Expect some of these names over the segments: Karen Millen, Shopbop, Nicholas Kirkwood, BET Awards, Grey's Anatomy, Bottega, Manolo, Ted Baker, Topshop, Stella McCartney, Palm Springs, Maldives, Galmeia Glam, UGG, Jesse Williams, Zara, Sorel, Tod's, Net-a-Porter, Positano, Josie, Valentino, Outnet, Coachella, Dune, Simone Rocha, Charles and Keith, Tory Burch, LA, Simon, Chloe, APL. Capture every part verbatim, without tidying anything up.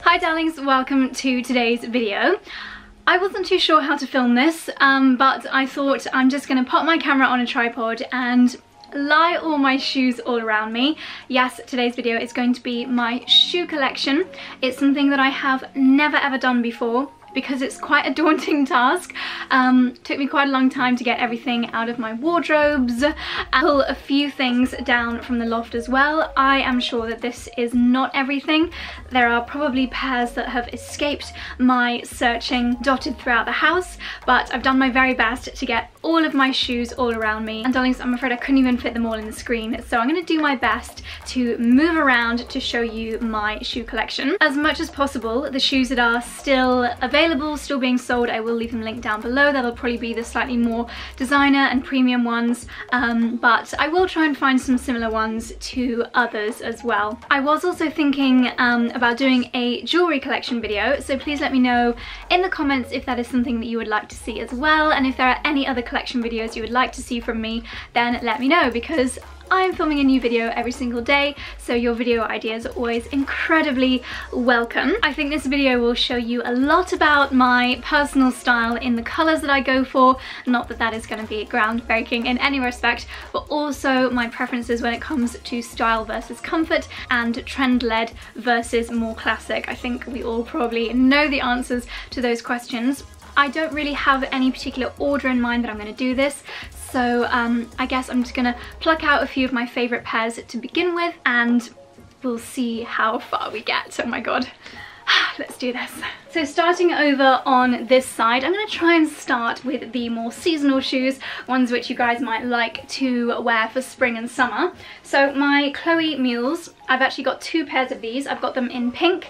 Hi darlings, welcome to today's video. I wasn't too sure how to film this, um, but I thought I'm just gonna pop my camera on a tripod and lie all my shoes all around me. Yes, today's video is going to be my shoe collection. It's something that I have never ever done before because it's quite a daunting task. Um, took me quite a long time to get everything out of my wardrobes, pull a few things down from the loft as well. I am sure that this is not everything. There are probably pairs that have escaped my searching dotted throughout the house, but I've done my very best to get all of my shoes all around me. And darlings, I'm afraid I couldn't even fit them all in the screen, so I'm gonna do my best to move around to show you my shoe collection. As much as possible, the shoes that are still available Available, still being sold, I will leave them linked down below. That'll probably be the slightly more designer and premium ones, um, but I will try and find some similar ones to others as well. I was also thinking um, about doing a jewellery collection video, so please let me know in the comments if that is something that you would like to see as well, and if there are any other collection videos you would like to see from me, then let me know, because I'm filming a new video every single day, so your video ideas are always incredibly welcome. I think this video will show you a lot about my personal style in the colours that I go for, not that that is going to be groundbreaking in any respect, but also my preferences when it comes to style versus comfort and trend-led versus more classic. I think we all probably know the answers to those questions. I don't really have any particular order in mind that I'm going to do this, so um, I guess I'm just going to pluck out a few of my favourite pairs to begin with, and we'll see how far we get. Oh my god. Let's do this. So starting over on this side, I'm going to try and start with the more seasonal shoes, ones which you guys might like to wear for spring and summer. So my Chloe mules, I've actually got two pairs of these. I've got them in pink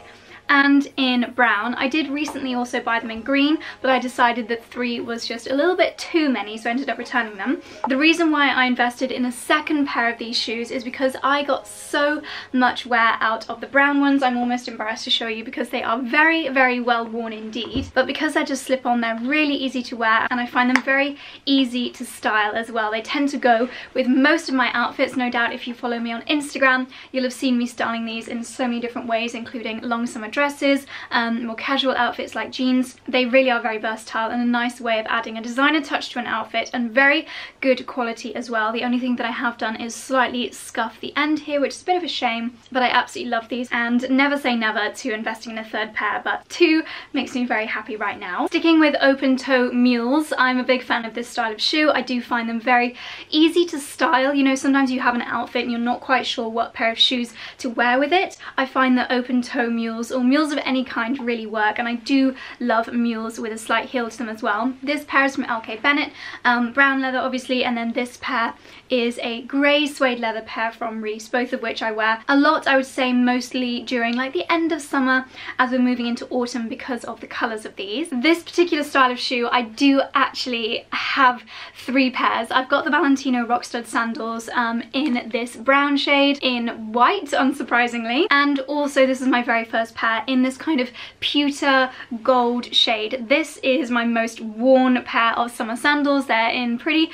and in brown. I did recently also buy them in green, but I decided that three was just a little bit too many, so I ended up returning them. The reason why I invested in a second pair of these shoes is because I got so much wear out of the brown ones. I'm almost embarrassed to show you because they are very, very well worn indeed, but because they're just slip-on, they're really easy to wear, and I find them very easy to style as well. They tend to go with most of my outfits. No doubt if you follow me on Instagram, you'll have seen me styling these in so many different ways, including long summer dresses, um, more casual outfits like jeans. They really are very versatile and a nice way of adding a designer touch to an outfit, and very good quality as well. The only thing that I have done is slightly scuff the end here, which is a bit of a shame, but I absolutely love these and never say never to investing in a third pair, but two makes me very happy right now. Sticking with open toe mules, I'm a big fan of this style of shoe. I do find them very easy to style. You know, sometimes you have an outfit and you're not quite sure what pair of shoes to wear with it. I find that open toe mules or mules of any kind really work, and I do love mules with a slight heel to them as well. This pair is from L K Bennett, um, brown leather obviously, and then this pair is a grey suede leather pair from Reiss, both of which I wear a lot. I would say mostly during like the end of summer as we're moving into autumn because of the colours of these. This particular style of shoe, I do actually have three pairs. I've got the Valentino Rockstud sandals um, in this brown shade, in white unsurprisingly, and also this is my very first pair in this kind of pewter gold shade. This is my most worn pair of summer sandals. They're in pretty,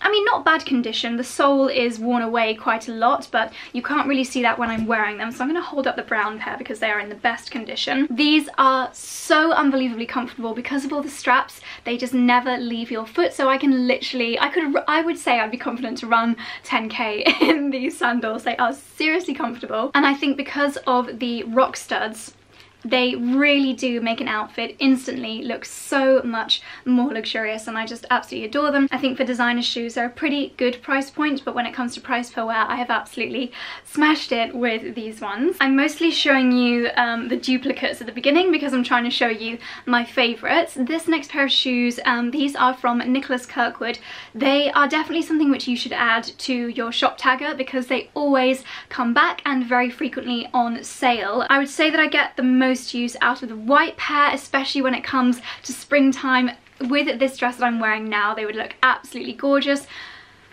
I mean, not bad condition. The sole is worn away quite a lot, but you can't really see that when I'm wearing them, so I'm going to hold up the brown pair because they are in the best condition. These are so unbelievably comfortable because of all the straps. They just never leave your foot, so I can literally, I could, I would say I'd be confident to run ten K in these sandals. They are seriously comfortable, and I think because of the rock studs, they really do make an outfit instantly look so much more luxurious, and I just absolutely adore them. I think for designer shoes, they're a pretty good price point, but when it comes to price per wear, I have absolutely smashed it with these ones. I'm mostly showing you um, the duplicates at the beginning because I'm trying to show you my favourites. This next pair of shoes, um, these are from Nicholas Kirkwood. They are definitely something which you should add to your shop tagger because they always come back and very frequently on sale. I would say that I get the most most use out of the white pair, especially when it comes to springtime. With this dress that I'm wearing now, they would look absolutely gorgeous.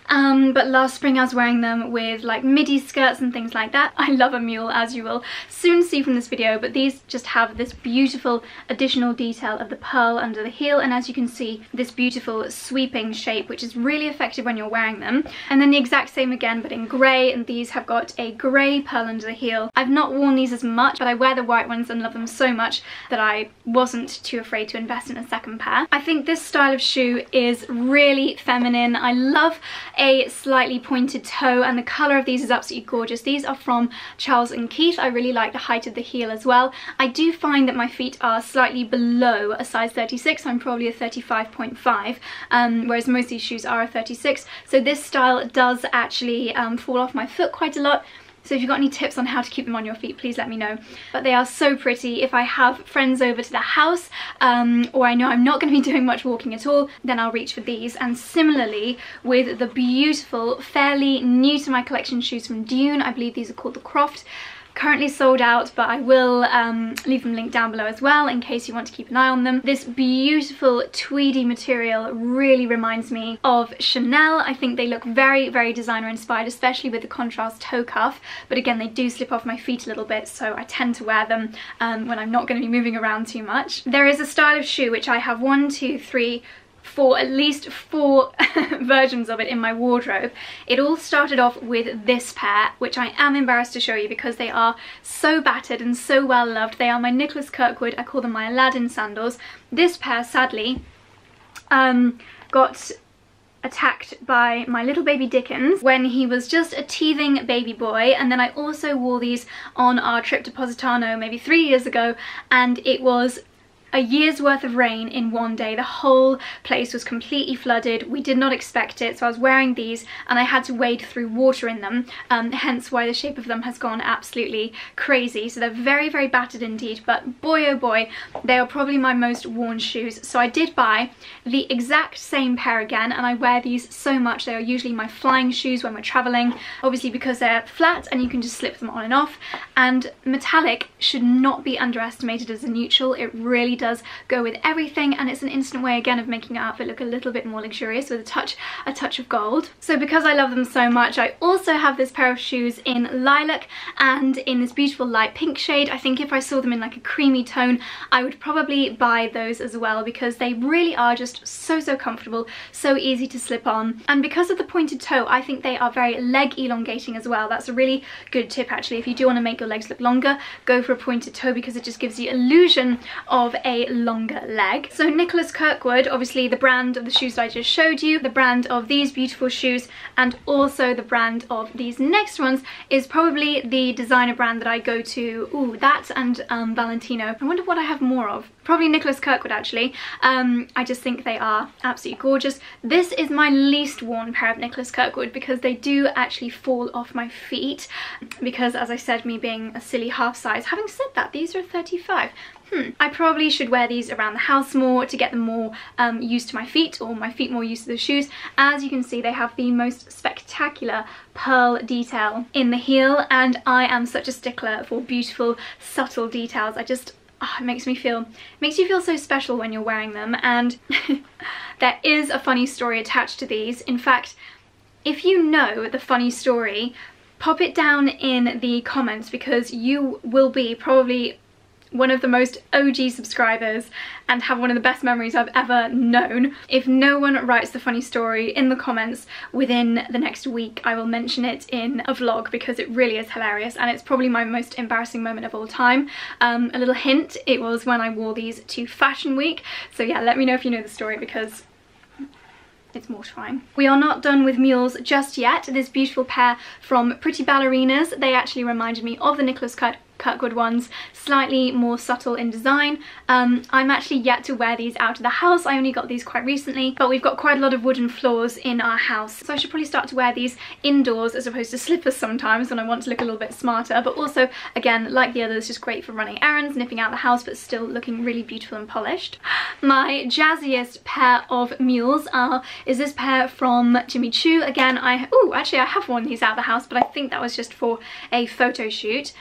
um, but last spring I was wearing them with like midi skirts and things like that. I love a mule, as you will soon see from this video, but these just have this beautiful additional detail of the pearl under the heel, and as you can see, this beautiful sweeping shape, which is really effective when you're wearing them. And then the exact same again, but in grey, and these have got a grey pearl under the heel. I've not worn these as much, but I wear the white ones and love them so much that I wasn't too afraid to invest in a second pair. I think this style of shoe is really feminine. I love a slightly pointed toe, and the colour of these is absolutely gorgeous. These are from Charles and Keith. I really like the height of the heel as well. I do find that my feet are slightly below a size thirty-six. I'm probably a thirty-five point five, um, whereas most of these shoes are a thirty-six. So this style does actually um, fall off my foot quite a lot. So if you've got any tips on how to keep them on your feet, please let me know. But they are so pretty. If I have friends over to the house, um, or I know I'm not going to be doing much walking at all, then I'll reach for these. And similarly with the beautiful, fairly new to my collection shoes from Dune, I believe these are called the Croft. Currently sold out, but I will um, leave them linked down below as well in case you want to keep an eye on them. This beautiful tweedy material really reminds me of Chanel. I think they look very, very designer inspired, especially with the contrast toe cuff, but again, they do slip off my feet a little bit, so I tend to wear them um, when I'm not going to be moving around too much. There is a style of shoe which I have one, two, three, for at least four versions of it in my wardrobe. It all started off with this pair, which I am embarrassed to show you because they are so battered and so well loved. They are my Nicholas Kirkwood, I call them my Aladdin sandals. This pair, sadly, um, got attacked by my little baby Dickens when he was just a teething baby boy, and then I also wore these on our trip to Positano maybe three years ago, and it was a year's worth of rain in one day. The whole place was completely flooded. We did not expect it, so I was wearing these and I had to wade through water in them, um, hence why the shape of them has gone absolutely crazy. So they're very, very battered indeed, but boy oh boy, they are probably my most worn shoes. So I did buy the exact same pair again, and I wear these so much. They are usually my flying shoes when we're traveling, obviously because they're flat and you can just slip them on and off. And metallic should not be underestimated as a neutral. It really does go with everything, and it's an instant way again of making your outfit look a little bit more luxurious with a touch a touch of gold. So because I love them so much, I also have this pair of shoes in lilac and in this beautiful light pink shade. I think if I saw them in like a creamy tone, I would probably buy those as well because they really are just so so comfortable, so easy to slip on, and because of the pointed toe, I think they are very leg elongating as well. That's a really good tip actually. If you do want to make your legs look longer, go for a pointed toe because it just gives the illusion of a longer leg. So Nicholas Kirkwood, obviously the brand of the shoes that I just showed you, the brand of these beautiful shoes, and also the brand of these next ones is probably the designer brand that I go to. Ooh, that and um, Valentino. I wonder what I have more of. Probably Nicholas Kirkwood actually. Um, I just think they are absolutely gorgeous. This is my least worn pair of Nicholas Kirkwood because they do actually fall off my feet because, as I said, me being a silly half size. Having said that, these are thirty-five. Hmm, I probably should wear these around the house more to get them more um, used to my feet, or my feet more used to the shoes. As you can see, they have the most spectacular pearl detail in the heel, and I am such a stickler for beautiful, subtle details. I just, oh, it makes me feel, makes you feel so special when you're wearing them, and there is a funny story attached to these. In fact, if you know the funny story, pop it down in the comments because you will be probably one of the most O G subscribers and have one of the best memories I've ever known. If no one writes the funny story in the comments within the next week, I will mention it in a vlog because it really is hilarious, and it's probably my most embarrassing moment of all time. Um, a little hint, it was when I wore these to Fashion Week. So yeah, let me know if you know the story because it's mortifying. We are not done with mules just yet. This beautiful pair from Pretty Ballerinas, they actually reminded me of the Nicholas Kirkwood Kirkwood ones, slightly more subtle in design. Um, I'm actually yet to wear these out of the house. I only got these quite recently, but we've got quite a lot of wooden floors in our house, so I should probably start to wear these indoors as opposed to slippers sometimes when I want to look a little bit smarter, but also, again, like the others, just great for running errands, nipping out the house, but still looking really beautiful and polished. My jazziest pair of mules are, is this pair from Jimmy Choo. Again, I, oh, actually I have worn these out of the house, but I think that was just for a photo shoot.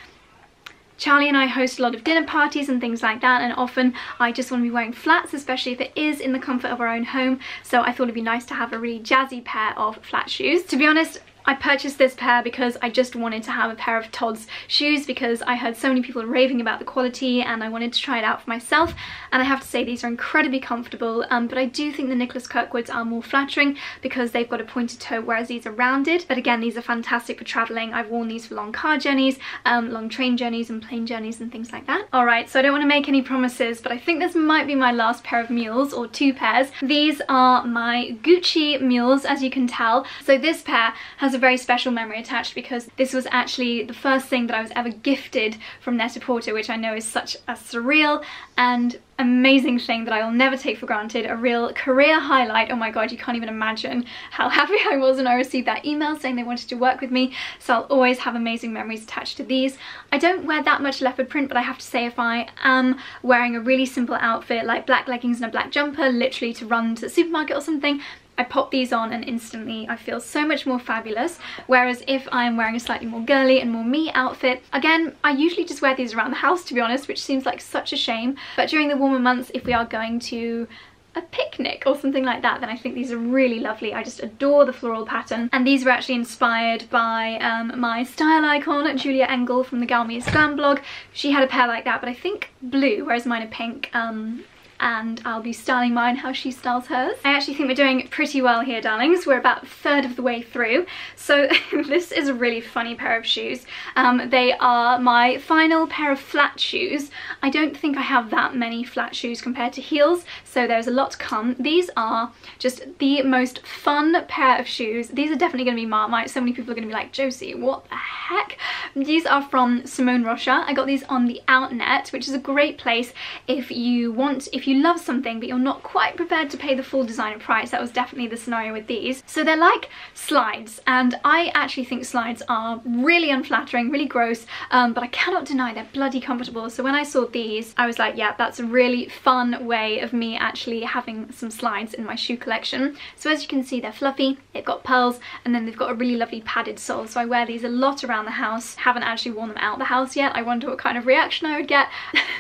Charlie and I host a lot of dinner parties and things like that, and often I just want to be wearing flats, especially if it is in the comfort of our own home, so I thought it'd be nice to have a really jazzy pair of flat shoes. To be honest, I purchased this pair because I just wanted to have a pair of Tod's shoes because I heard so many people raving about the quality and I wanted to try it out for myself, and I have to say these are incredibly comfortable, um, but I do think the Nicholas Kirkwoods are more flattering because they've got a pointed toe, whereas these are rounded. But again, these are fantastic for travelling. I've worn these for long car journeys, um, long train journeys and plane journeys and things like that. Alright, so I don't want to make any promises, but I think this might be my last pair of mules, or two pairs. These are my Gucci mules, as you can tell. So this pair has a very special memory attached because this was actually the first thing that I was ever gifted from Net-a-Porter, which I know is such a surreal and amazing thing that I will never take for granted, a real career highlight. Oh my god, you can't even imagine how happy I was when I received that email saying they wanted to work with me, so I'll always have amazing memories attached to these. I don't wear that much leopard print, but I have to say if I am wearing a really simple outfit like black leggings and a black jumper, literally to run to the supermarket or something, I pop these on and instantly I feel so much more fabulous. Whereas if I'm wearing a slightly more girly and more me outfit, again, I usually just wear these around the house, to be honest, which seems like such a shame. But during the warmer months, if we are going to a picnic or something like that, then I think these are really lovely. I just adore the floral pattern, and these were actually inspired by um, my style icon Julia Engel from the Galmeia Glam blog. She had a pair like that, but I think blue, whereas mine are pink. Um, and I'll be styling mine how she styles hers. I actually think we're doing pretty well here, darlings. We're about a third of the way through. So this is a really funny pair of shoes. Um, they are my final pair of flat shoes. I don't think I have that many flat shoes compared to heels, so there's a lot to come. These are just the most fun pair of shoes. These are definitely going to be Marmite. So many people are going to be like, Josie, what the heck? These are from Simone Rocha. I got these on the Outnet, which is a great place if you want, if you love something but you're not quite prepared to pay the full designer price. That was definitely the scenario with these. So they're like slides, and I actually think slides are really unflattering, really gross, um, but I cannot deny they're bloody comfortable. So when I saw these, I was like, yeah, that's a really fun way of me actually having some slides in my shoe collection. So as you can see, they're fluffy, they've got pearls, and then they've got a really lovely padded sole. So I wear these a lot around the house. Haven't actually worn them out the house yet. I wonder what kind of reaction I would get,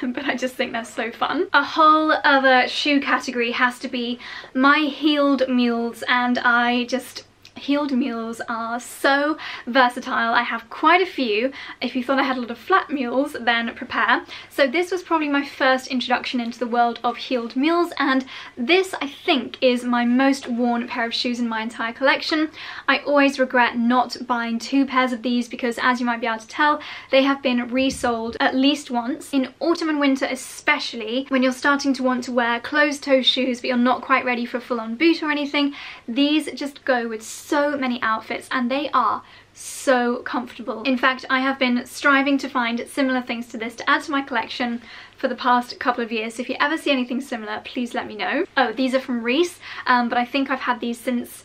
but I just think they're so fun. A whole other shoe category has to be my heeled mules, and I just heeled mules are so versatile. I have quite a few. If you thought I had a lot of flat mules, then prepare. So this was probably my first introduction into the world of heeled mules, and this I think is my most worn pair of shoes in my entire collection. I always regret not buying two pairs of these because, as you might be able to tell, they have been resold at least once. In autumn and winter especially, when you're starting to want to wear closed toe shoes but you're not quite ready for a full-on boot or anything, these just go with so so many outfits, and they are so comfortable. In fact, I have been striving to find similar things to this to add to my collection for the past couple of years, so if you ever see anything similar, please let me know. Oh, these are from Reiss, um, but I think I've had these since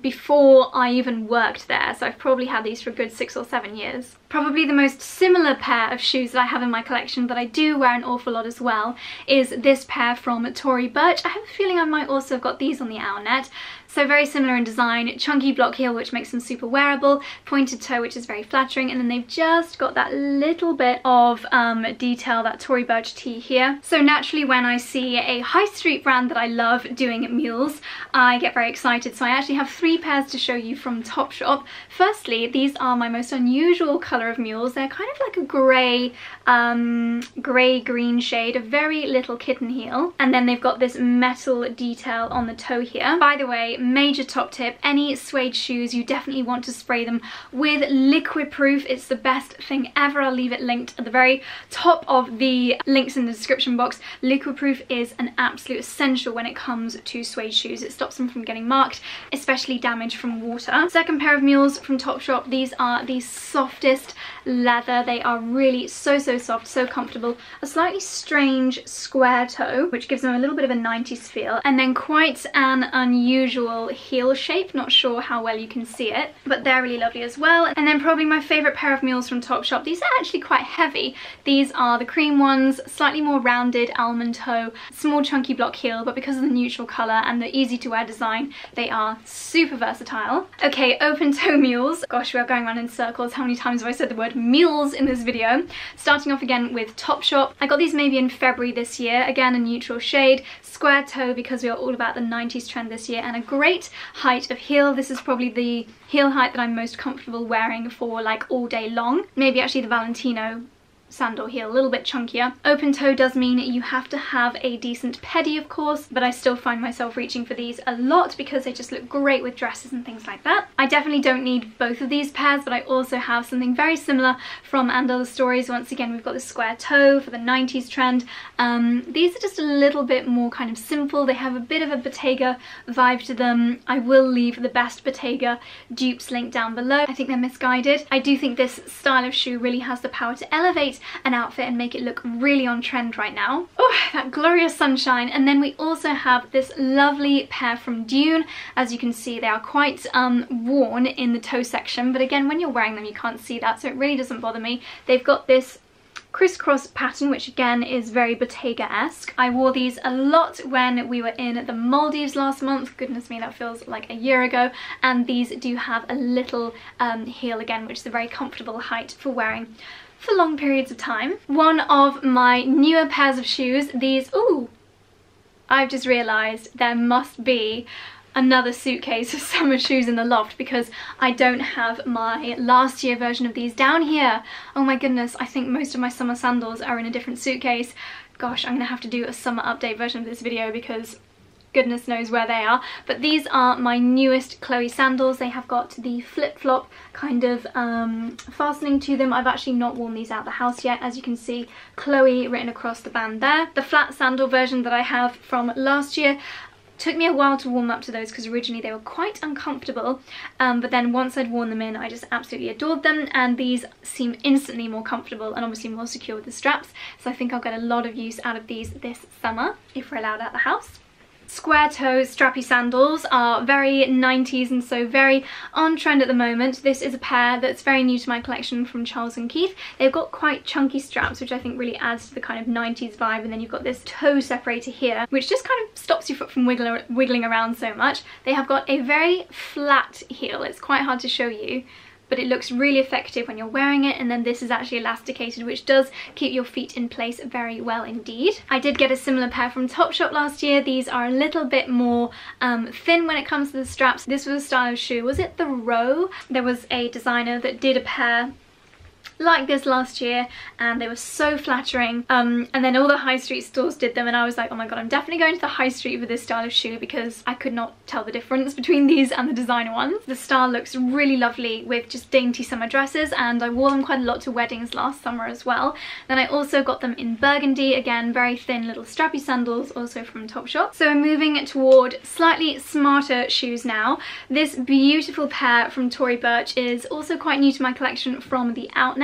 before I even worked there, so I've probably had these for a good six or seven years. Probably the most similar pair of shoes that I have in my collection that I do wear an awful lot as well is this pair from Tory Burch. I have a feeling I might also have got these on the Outnet. So very similar in design, chunky block heel which makes them super wearable, pointed toe which is very flattering, and then they've just got that little bit of um, detail, that Tory Burch tee here. So naturally when I see a high street brand that I love doing mules, I get very excited. So I actually have three pairs to show you from Topshop. Firstly, these are my most unusual colour of mules. They're kind of like a grey, um, grey-green shade, a very little kitten heel, and then they've got this metal detail on the toe here. By the way, major top tip, any suede shoes, you definitely want to spray them with liquid proof. It's the best thing ever. I'll leave it linked at the very top of the links in the description box. Liquid proof is an absolute essential when it comes to suede shoes. It stops them from getting marked, especially damage from water. Second pair of mules from Topshop. These are the softest leather. They are really so, so soft, so comfortable. A slightly strange square toe, which gives them a little bit of a nineties feel, and then quite an unusual little heel shape, not sure how well you can see it, but they're really lovely as well. And then probably my favorite pair of mules from Topshop, these are actually quite heavy. These are the cream ones, slightly more rounded almond toe, small chunky block heel, but because of the neutral color and the easy to wear design, they are super versatile. Okay, open toe mules. Gosh, we are going around in circles. How many times have I said the word mules in this video? Starting off again with Topshop. I got these maybe in February this year. Again, a neutral shade, square toe because we are all about the nineties trend this year, and a great height of heel. This is probably the heel height that I'm most comfortable wearing for like all day long. Maybe actually the Valentino sandal heel, a little bit chunkier. Open toe does mean you have to have a decent pedi, of course, but I still find myself reaching for these a lot because they just look great with dresses and things like that. I definitely don't need both of these pairs, but I also have something very similar from And Other Stories. Once again, we've got the square toe for the nineties trend. Um, these are just a little bit more kind of simple. They have a bit of a Bottega vibe to them. I will leave the best Bottega dupes linked down below. I think they're misguided. I do think this style of shoe really has the power to elevate an outfit and make it look really on trend right now. Oh, that glorious sunshine. And then we also have this lovely pair from Dune. As you can see, they are quite um, worn in the toe section, but again, when you're wearing them you can't see that, so it really doesn't bother me. They've got this crisscross pattern, which again is very Bottega-esque. I wore these a lot when we were in the Maldives last month. Goodness me, that feels like a year ago. And these do have a little um, heel again, which is a very comfortable height for wearing for long periods of time. One of my newer pairs of shoes, these, ooh, I've just realised there must be another suitcase of summer shoes in the loft because I don't have my last year version of these down here. Oh my goodness, I think most of my summer sandals are in a different suitcase. Gosh, I'm gonna have to do a summer update version of this video because goodness knows where they are. But these are my newest Chloe sandals. They have got the flip-flop kind of um, fastening to them. I've actually not worn these out of the house yet. As you can see, Chloe written across the band there. The flat sandal version that I have from last year took me a while to warm up to those because originally they were quite uncomfortable, um, but then once I'd worn them in, I just absolutely adored them, and these seem instantly more comfortable and obviously more secure with the straps, so I think I'll get a lot of use out of these this summer, if we're allowed out the house. Square toe strappy sandals are very nineties and so very on trend at the moment. This is a pair that's very new to my collection from Charles and Keith. They've got quite chunky straps, which I think really adds to the kind of nineties vibe, and then you've got this toe separator here, which just kind of stops your foot from wiggle wiggling around so much. They have got a very flat heel. It's quite hard to show you, but it looks really effective when you're wearing it, and then this is actually elasticated, which does keep your feet in place very well indeed. I did get a similar pair from Topshop last year. These are a little bit more um, thin when it comes to the straps. This was a style of shoe, was it the Row? There was a designer that did a pair like this last year, and they were so flattering, um, and then all the high street stores did them, and I was like, oh my god, I'm definitely going to the high street with this style of shoe because I could not tell the difference between these and the designer ones. The style looks really lovely with just dainty summer dresses, and I wore them quite a lot to weddings last summer as well. Then I also got them in burgundy, again very thin little strappy sandals, also from Topshop. So we're moving toward slightly smarter shoes now. This beautiful pair from Tory Burch is also quite new to my collection from the Outnet.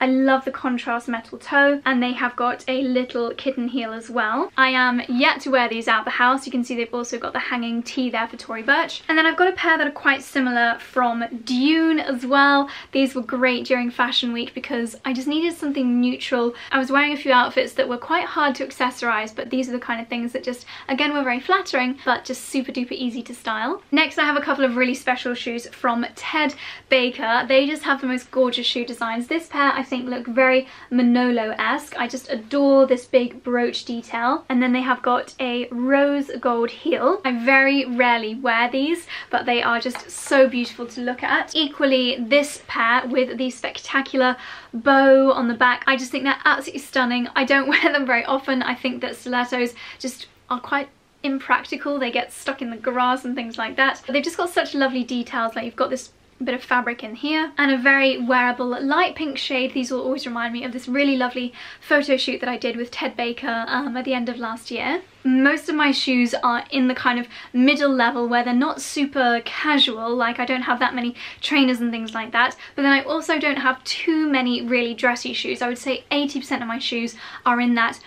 I love the contrast metal toe, and they have got a little kitten heel as well. I am yet to wear these out of the house. You can see they've also got the hanging T there for Tory Burch. And then I've got a pair that are quite similar from Dune as well. These were great during fashion week because I just needed something neutral. I was wearing a few outfits that were quite hard to accessorize, but these are the kind of things that just, again, were very flattering, but just super duper easy to style. Next, I have a couple of really special shoes from Ted Baker. They just have the most gorgeous shoe designs. This This pair I think look very Manolo-esque. I just adore this big brooch detail, and then they have got a rose gold heel. I very rarely wear these, but they are just so beautiful to look at. Equally, this pair with the spectacular bow on the back, I just think they're absolutely stunning. I don't wear them very often. I think that stilettos just are quite impractical. They get stuck in the grass and things like that. They've just got such lovely details. Like, you've got this bit of fabric in here, and a very wearable light pink shade. These will always remind me of this really lovely photo shoot that I did with Ted Baker um, at the end of last year. Most of my shoes are in the kind of middle level where they're not super casual, like I don't have that many trainers and things like that, but then I also don't have too many really dressy shoes. I would say eighty percent of my shoes are in that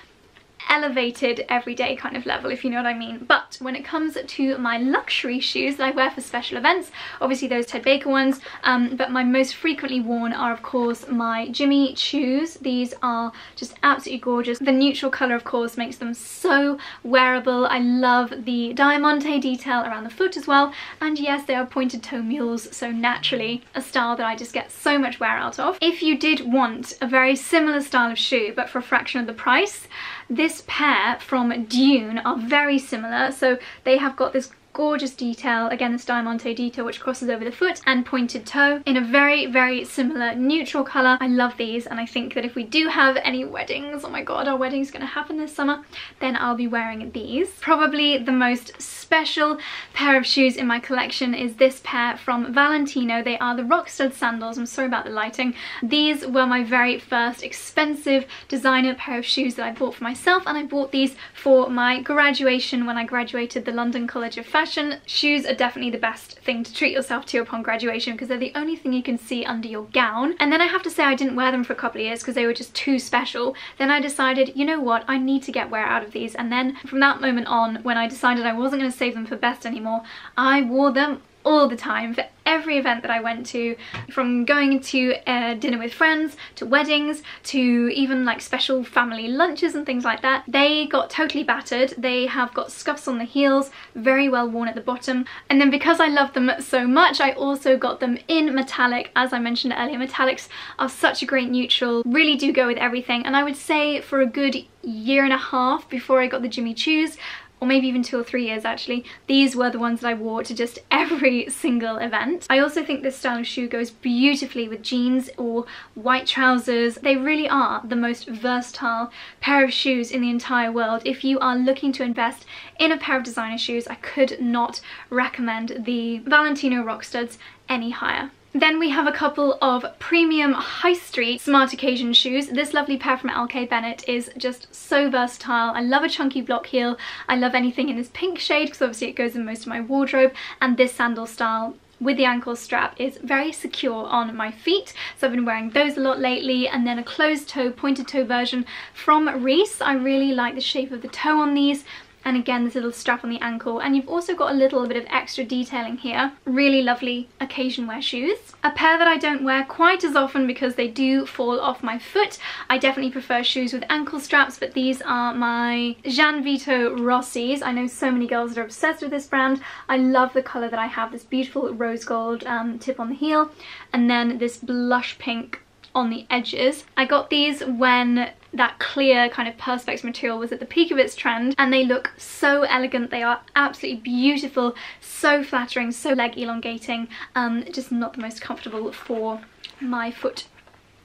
elevated everyday kind of level, if you know what I mean. But when it comes to my luxury shoes that I wear for special events, obviously those Ted Baker ones, um, but my most frequently worn are of course my Jimmy Choos. These are just absolutely gorgeous. The neutral colour of course makes them so wearable. I love the diamante detail around the foot as well, and yes, they are pointed toe mules, so naturally a style that I just get so much wear out of. If you did want a very similar style of shoe but for a fraction of the price, this pair from Dune are very similar. So they have got this gorgeous detail, again this diamante detail which crosses over the foot and pointed toe, in a very very similar neutral colour. I love these, and I think that if we do have any weddings, oh my god, our wedding's gonna happen this summer, then I'll be wearing these. Probably the most special pair of shoes in my collection is this pair from Valentino. They are the Rockstud sandals. I'm sorry about the lighting. These were my very first expensive designer pair of shoes that I bought for myself, and I bought these for my graduation when I graduated the London College of Fashion. Fashion shoes are definitely the best thing to treat yourself to upon graduation because they're the only thing you can see under your gown. And then I have to say I didn't wear them for a couple of years because they were just too special. Then I decided, you know what, I need to get wear out of these. And then from that moment on, when I decided I wasn't going to save them for best anymore, I wore them all the time for every event that I went to, from going to uh, dinner with friends, to weddings, to even like special family lunches and things like that. They got totally battered. They have got scuffs on the heels, very well worn at the bottom. And then because I love them so much, I also got them in metallic. As I mentioned earlier, metallics are such a great neutral, really do go with everything. And I would say for a good year and a half before I got the Jimmy Choos, or maybe even two or three years actually, these were the ones that I wore to just every single event. I also think this style of shoe goes beautifully with jeans or white trousers. They really are the most versatile pair of shoes in the entire world. If you are looking to invest in a pair of designer shoes, I could not recommend the Valentino Rockstuds any higher. Then we have a couple of premium high street smart occasion shoes. This lovely pair from L K Bennett is just so versatile. I love a chunky block heel. I love anything in this pink shade because obviously it goes in most of my wardrobe, and this sandal style with the ankle strap is very secure on my feet, so I've been wearing those a lot lately. And then a closed toe, pointed toe version from Reiss. I really like the shape of the toe on these. And again, this little strap on the ankle, and you've also got a little bit of extra detailing here. Really lovely occasion wear shoes. A pair that I don't wear quite as often because they do fall off my foot. I definitely prefer shoes with ankle straps, but these are my Gianvito Rossi's. I know so many girls that are obsessed with this brand. I love the colour that I have, this beautiful rose gold um, tip on the heel, and then this blush pink on the edges. I got these when that clear kind of perspex material was at the peak of its trend, and they look so elegant. They are absolutely beautiful, so flattering, so leg elongating, um, just not the most comfortable for my foot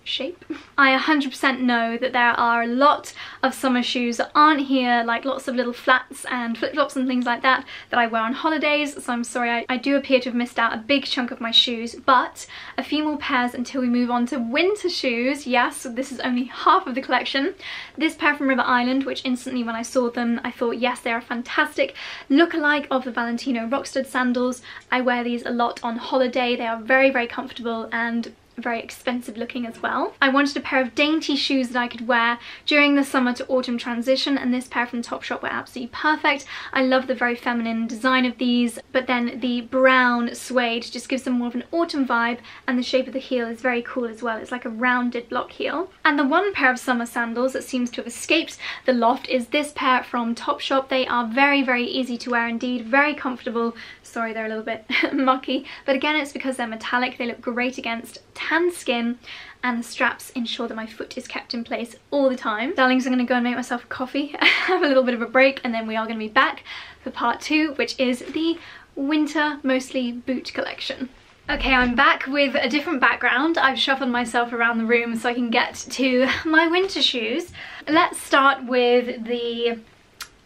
shape. I one hundred percent know that there are a lot of summer shoes that aren't here, like lots of little flats and flip-flops and things like that that I wear on holidays, so I'm sorry I, I do appear to have missed out a big chunk of my shoes. But a few more pairs until we move on to winter shoes. Yes, so this is only half of the collection. This pair from River Island, which instantly when I saw them I thought, yes, they are a fantastic look-alike of the Valentino Rockstud sandals. I wear these a lot on holiday. They are very very comfortable and very expensive looking as well. I wanted a pair of dainty shoes that I could wear during the summer to autumn transition, and this pair from Topshop were absolutely perfect. I love the very feminine design of these, but then the brown suede just gives them more of an autumn vibe, and the shape of the heel is very cool as well. It's like a rounded block heel. And the one pair of summer sandals that seems to have escaped the loft is this pair from Topshop. They are very very easy to wear indeed, very comfortable. Sorry, they're a little bit mucky, but again it's because they're metallic. They look great against tan skin, and the straps ensure that my foot is kept in place all the time. Darlings, I'm going to go and make myself a coffee, have a little bit of a break, and then we are going to be back for part two, which is the winter mostly boot collection. Okay, I'm back with a different background. I've shuffled myself around the room so I can get to my winter shoes. Let's start with the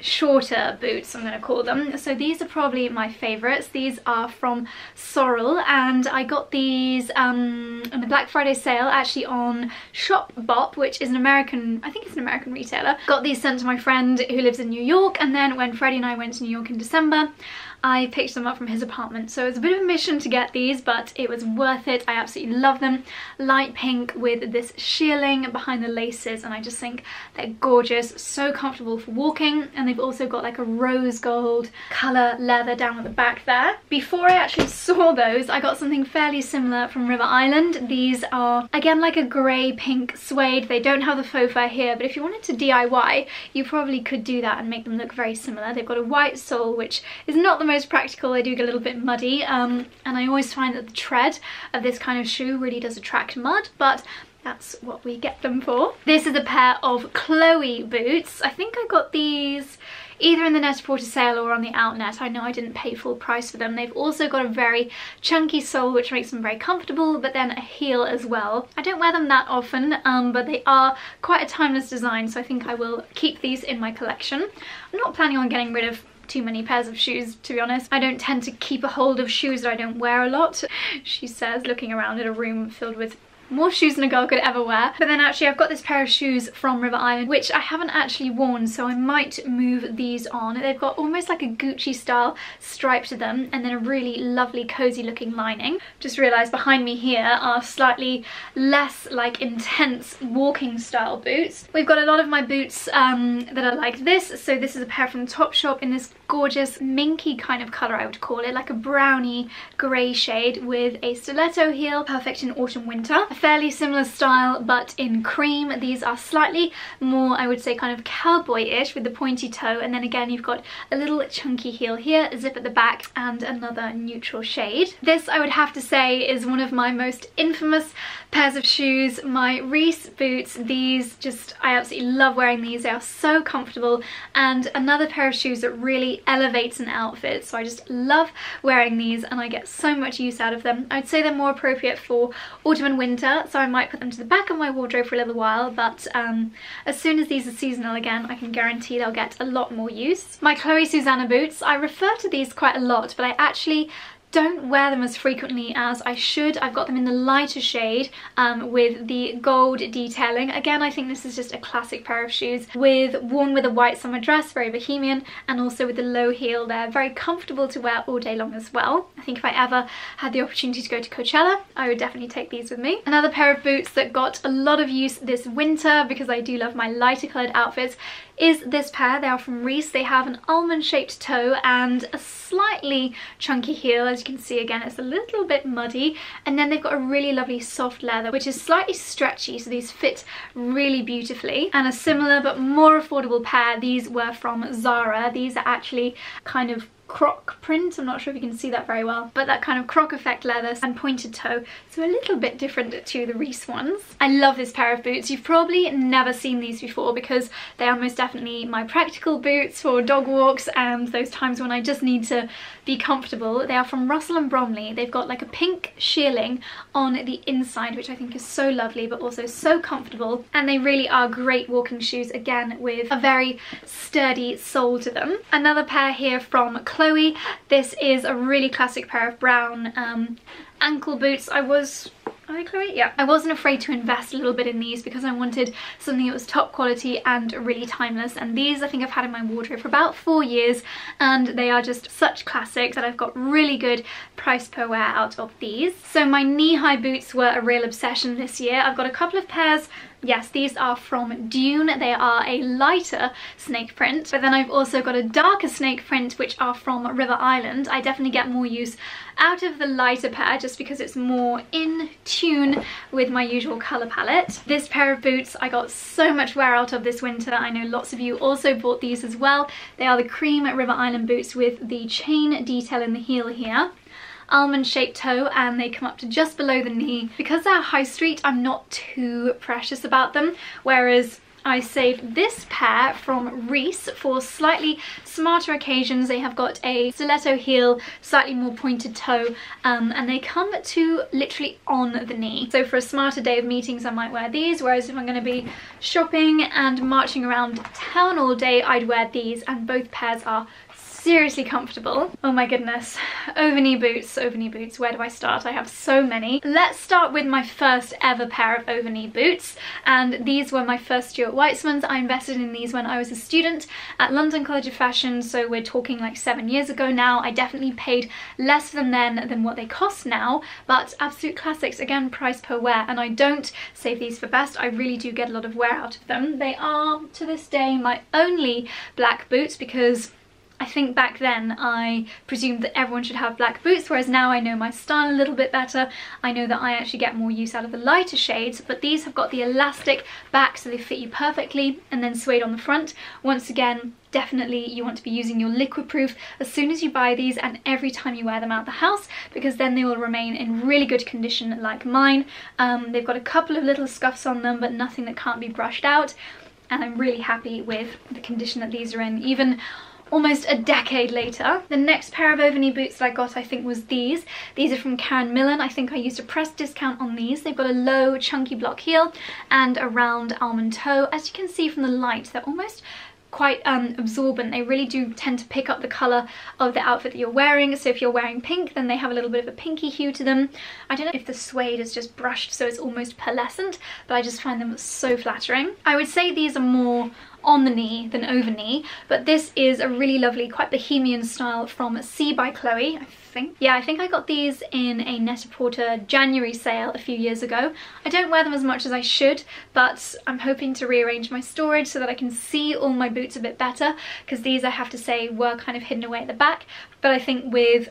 shorter boots, I'm going to call them. So these are probably my favorites. These are from Sorrel, and I got these um on the Black Friday sale, actually, on Shopbop, which is an American, I think it's an American retailer. Got these sent to my friend who lives in New York, and then when Freddie and I went to New York in December, I picked them up from his apartment. So it was a bit of a mission to get these, but it was worth it. I absolutely love them. Light pink with this shearling behind the laces, and I just think they're gorgeous, so comfortable for walking, and they've also got like a rose gold colour leather down at the back there. Before I actually saw those, I got something fairly similar from River Island. These are, again, like a grey pink suede. They don't have the faux fur here, but if you wanted to D I Y, you probably could do that and make them look very similar. They've got a white sole, which is not the most practical. They do get a little bit muddy, um, and I always find that the tread of this kind of shoe really does attract mud, but that's what we get them for. This is a pair of Chloe boots. I think I got these either in the Net-a-Porter sale or on the Outnet. I know I didn't pay full price for them. They've also got a very chunky sole, which makes them very comfortable, but then a heel as well. I don't wear them that often, um, but they are quite a timeless design, so I think I will keep these in my collection. I'm not planning on getting rid of too many pairs of shoes, to be honest. I don't tend to keep a hold of shoes that I don't wear a lot, she says, looking around at a room filled with more shoes than a girl could ever wear. But then actually I've got this pair of shoes from River Island, which I haven't actually worn, so I might move these on. They've got almost like a Gucci style stripe to them, and then a really lovely cozy looking lining. Just realised behind me here are slightly less like intense walking style boots. We've got a lot of my boots um, that are like this. So this is a pair from Topshop in this gorgeous minky kind of colour, I would call it, like a browny grey shade with a stiletto heel, perfect in autumn winter. Fairly similar style, but in cream. These are slightly more, I would say, kind of cowboy-ish with the pointy toe, and then again you've got a little chunky heel here, a zip at the back, and another neutral shade. This, I would have to say, is one of my most infamous pairs of shoes, my Reiss boots. These just, I absolutely love wearing these. They are so comfortable, and another pair of shoes that really elevates an outfit, so I just love wearing these, and I get so much use out of them. I'd say they're more appropriate for autumn and winter, so I might put them to the back of my wardrobe for a little while, but um, as soon as these are seasonal again, I can guarantee they'll get a lot more use. My Chloe Susanna boots, I refer to these quite a lot, but I actually don't wear them as frequently as I should. I've got them in the lighter shade um, with the gold detailing. Again, I think this is just a classic pair of shoes, with worn with a white summer dress, very bohemian, and also with the low heel. They're very comfortable to wear all day long as well. I think if I ever had the opportunity to go to Coachella, I would definitely take these with me. Another pair of boots that got a lot of use this winter, because I do love my lighter coloured outfits, is this pair. They are from Reiss. They have an almond shaped toe and a slightly chunky heel. As you can see, again, it's a little bit muddy, and then they've got a really lovely soft leather which is slightly stretchy, so these fit really beautifully. And a similar but more affordable pair, these were from Zara. These are actually kind of croc print, I'm not sure if you can see that very well, but that kind of croc effect leather and pointed toe, so a little bit different to the Reiss ones. I love this pair of boots. You've probably never seen these before, because they are most definitely my practical boots for dog walks and those times when I just need to be comfortable. They are from Russell and Bromley. They've got like a pink shearling on the inside, which I think is so lovely but also so comfortable, and they really are great walking shoes, again with a very sturdy sole to them. Another pair here from Chloe. This is a really classic pair of brown um, ankle boots. I was... Are they Chloe? Yeah. I wasn't afraid to invest a little bit in these because I wanted something that was top quality and really timeless, and these I think I've had in my wardrobe for about four years and they are just such classics that I've got really good price per wear out of these. So my knee-high boots were a real obsession this year. I've got a couple of pairs. Yes, these are from Dune. They are a lighter snake print, but then I've also got a darker snake print which are from River Island. I definitely get more use out of the lighter pair just because it's more in tune with my usual colour palette. This pair of boots I got so much wear out of this winter. I know lots of you also bought these as well. They are the cream River Island boots with the chain detail in the heel here. Almond shaped toe, and they come up to just below the knee. Because they're high street, I'm not too precious about them, whereas I saved this pair from Reiss for slightly smarter occasions. They have got a stiletto heel, slightly more pointed toe, um, and they come to literally on the knee. So for a smarter day of meetings, I might wear these, whereas if I'm going to be shopping and marching around town all day, I'd wear these, and both pairs are seriously comfortable. Oh my goodness. Over-knee boots, over-knee boots. Where do I start? I have so many. Let's start with my first ever pair of over-knee boots, and these were my first Stuart Weitzmans. I invested in these when I was a student at London College of Fashion, so we're talking like seven years ago now. I definitely paid less for them then than what they cost now, but absolute classics, again, price per wear, and I don't save these for best. I really do get a lot of wear out of them. They are, to this day, my only black boots, because I think back then I presumed that everyone should have black boots, whereas now I know my style a little bit better. I know that I actually get more use out of the lighter shades, but these have got the elastic back so they fit you perfectly, and then suede on the front. Once again, definitely you want to be using your liquid proof as soon as you buy these and every time you wear them out the house, because then they will remain in really good condition like mine. Um, they've got a couple of little scuffs on them, but nothing that can't be brushed out, and I'm really happy with the condition that these are in, even almost a decade later. The next pair of over-knee boots that I got, I think, was these. These are from Karen Millen. I think I used a press discount on these. They've got a low, chunky block heel and a round almond toe. As you can see from the light, they're almost quite um, absorbent. They really do tend to pick up the colour of the outfit that you're wearing, so if you're wearing pink, then they have a little bit of a pinky hue to them. I don't know if the suede is just brushed so it's almost pearlescent, but I just find them so flattering. I would say these are more on the knee than over knee, but this is a really lovely, quite bohemian style from C by Chloe, I think. Yeah, I think I got these in a Net-a-Porter January sale a few years ago. I don't wear them as much as I should, but I'm hoping to rearrange my storage so that I can see all my boots a bit better, because these, I have to say, were kind of hidden away at the back, but I think with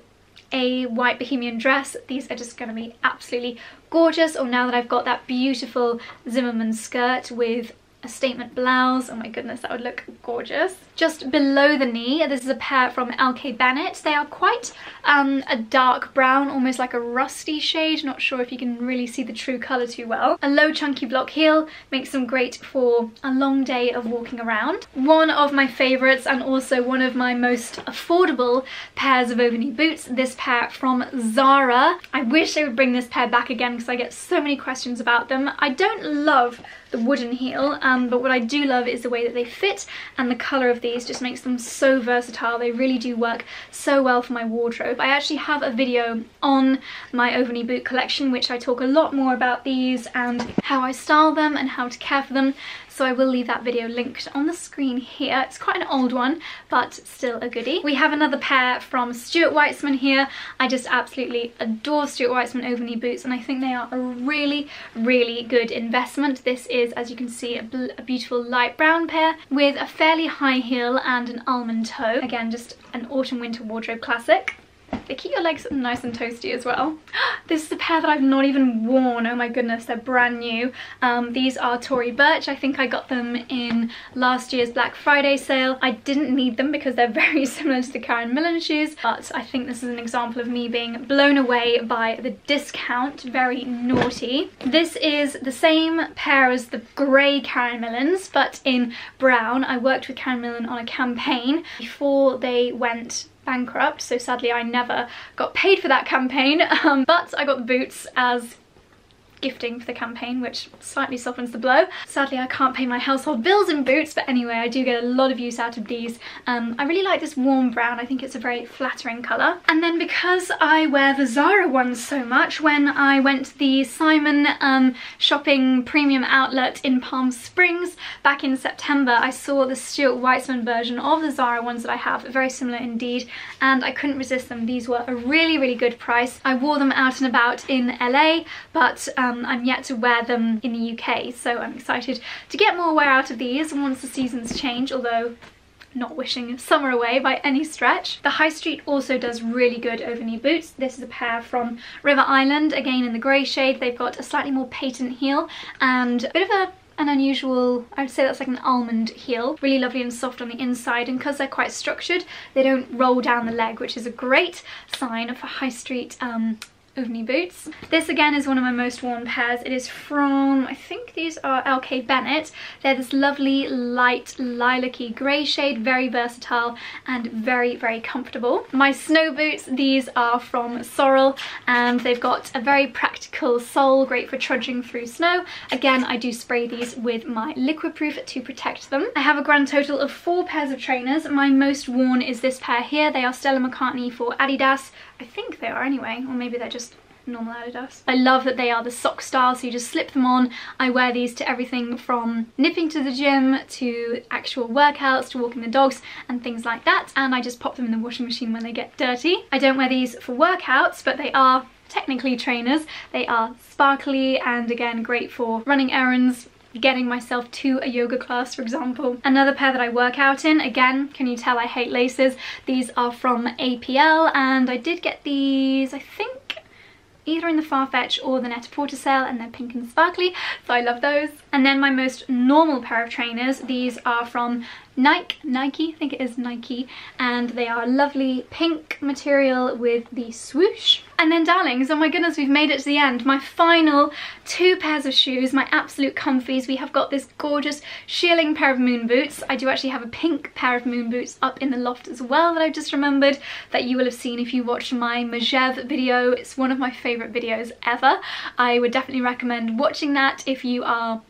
a white bohemian dress, these are just going to be absolutely gorgeous. Or now that I've got that beautiful Zimmermann skirt with a statement blouse, oh my goodness, that would look gorgeous. Just below the knee, this is a pair from L K Bennett. They are quite um, a dark brown, almost like a rusty shade. Not sure if you can really see the true colour too well. A low chunky block heel makes them great for a long day of walking around. One of my favourites, and also one of my most affordable pairs of over-knee boots, this pair from Zara. I wish they would bring this pair back again because I get so many questions about them. I don't love the wooden heel, um, but what I do love is the way that they fit, and the colour of these just makes them so versatile. They really do work so well for my wardrobe. I actually have a video on my over-knee boot collection which I talk a lot more about these and how I style them and how to care for them, so I will leave that video linked on the screen here. It's quite an old one, but still a goodie. We have another pair from Stuart Weitzman here. I just absolutely adore Stuart Weitzman over-knee boots, and I think they are a really, really good investment. This is Is, as you can see, a, a beautiful light brown pair with a fairly high heel and an almond toe. Again, just an autumn winter wardrobe classic. They keep your legs nice and toasty as well. This is a pair that I've not even worn. Oh my goodness, they're brand new. Um, these are Tory Burch. I think I got them in last year's Black Friday sale. I didn't need them because they're very similar to the Karen Millen shoes, but I think this is an example of me being blown away by the discount. Very naughty. This is the same pair as the grey Karen Millens, but in brown. I worked with Karen Millen on a campaign before they went bankrupt, so sadly I never got paid for that campaign, um, but I got the boots as gifting for the campaign, which slightly softens the blow. Sadly I can't pay my household bills in boots, but anyway, I do get a lot of use out of these. Um, I really like this warm brown. I think it's a very flattering colour. And then, because I wear the Zara ones so much, when I went to the Simon um, shopping premium outlet in Palm Springs back in September, I saw the Stuart Weitzman version of the Zara ones that I have, very similar indeed, and I couldn't resist them. These were a really, really good price. I wore them out and about in L A, but um, Um, I'm yet to wear them in the U K, so I'm excited to get more wear out of these once the seasons change, although not wishing summer away by any stretch. The High Street also does really good over-knee boots. This is a pair from River Island, again in the grey shade. They've got a slightly more patent heel and a bit of a an unusual, I would say that's like an almond heel. Really lovely and soft on the inside, and because they're quite structured, they don't roll down the leg, which is a great sign for High Street um, Ovni boots. This again is one of my most worn pairs. It is from, I think these are L K Bennett. They're this lovely light lilac-y grey shade, very versatile and very, very comfortable. My snow boots, these are from Sorrel, and they've got a very practical sole, great for trudging through snow. Again, I do spray these with my liquid proof to protect them. I have a grand total of four pairs of trainers. My most worn is this pair here. They are Stella McCartney for Adidas. I think they are anyway, or maybe they're just normal Adidas. I love that they are the sock style, so you just slip them on. I wear these to everything from nipping to the gym to actual workouts to walking the dogs and things like that, and I just pop them in the washing machine when they get dirty. I don't wear these for workouts, but they are technically trainers. They are sparkly and again great for running errands, getting myself to a yoga class, for example. Another pair that I work out in, again, can you tell I hate laces? These are from A P L, and I did get these, I think, either in the Farfetch or the Net-a-Porter sale, and they're pink and sparkly, so I love those. And then my most normal pair of trainers, these are from Nike, Nike, I think it is Nike, and they are a lovely pink material with the swoosh. And then darlings, oh my goodness, we've made it to the end. My final two pairs of shoes, my absolute comfies. We have got this gorgeous shearling pair of moon boots. I do actually have a pink pair of moon boots up in the loft as well that I've just remembered, that you will have seen if you watched my Majev video. It's one of my favourite videos ever. I would definitely recommend watching that if you are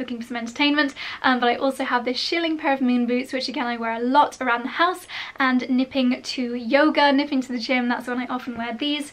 looking for some entertainment, um, but I also have this shearling pair of moon boots, which again I wear a lot around the house, and nipping to yoga, nipping to the gym, that's when I often wear these.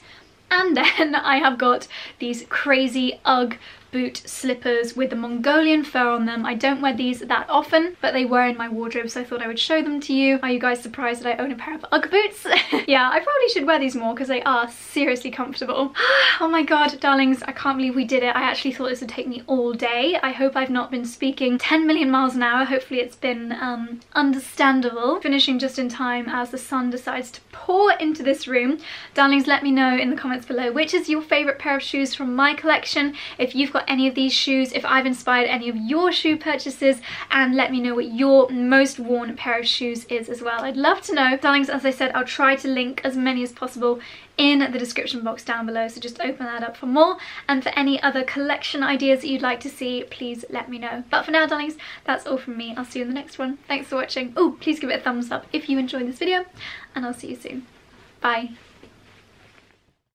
And then I have got these crazy UGG boot slippers with the Mongolian fur on them. I don't wear these that often, but they were in my wardrobe, so I thought I would show them to you. Are you guys surprised that I own a pair of UGG boots? Yeah, I probably should wear these more because they are seriously comfortable. Oh my god, darlings, I can't believe we did it. I actually thought this would take me all day. I hope I've not been speaking ten million miles an hour. Hopefully it's been um, understandable. Finishing just in time as the sun decides to pour into this room. Darlings, let me know in the comments below which is your favourite pair of shoes from my collection. If you've got any of these shoes, if I've inspired any of your shoe purchases, and let me know what your most worn pair of shoes is as well. I'd love to know. Darlings, as I said, I'll try to link as many as possible in the description box down below, so just open that up for more. And for any other collection ideas that you'd like to see, please let me know. But for now, darlings, that's all from me. I'll see you in the next one. Thanks for watching. Oh, please give it a thumbs up if you enjoyed this video, and I'll see you soon. Bye.